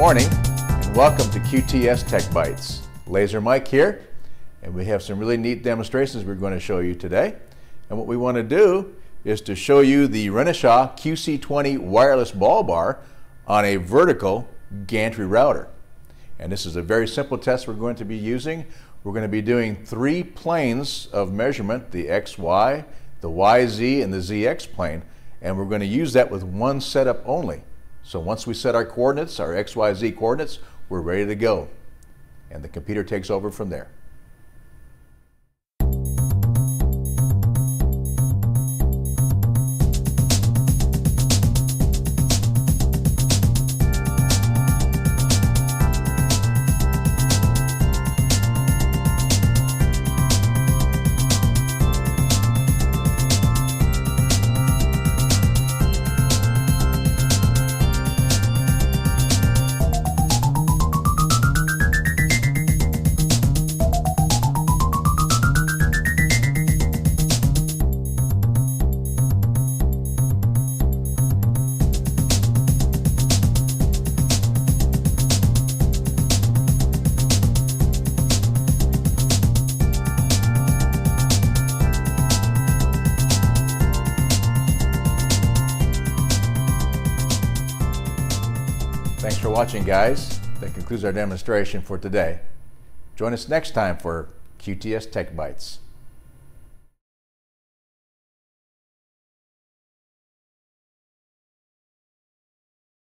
morning and welcome to QTS Tech Bytes. Laser Mike here, and we have some really neat demonstrations we're going to show you today. And what we want to do is to show you the Renishaw QC20 wireless ball bar on a vertical gantry router. And this is a very simple test we're going to be using. We're going to be doing three planes of measurement, the XY, the YZ, and the ZX plane, and we're going to use that with one setup only. So once we set our coordinates, our XYZ coordinates, we're ready to go. And the computer takes over from there. Thanks for watching, guys. That concludes our demonstration for today. Join us next time for QTS Tech Bytes.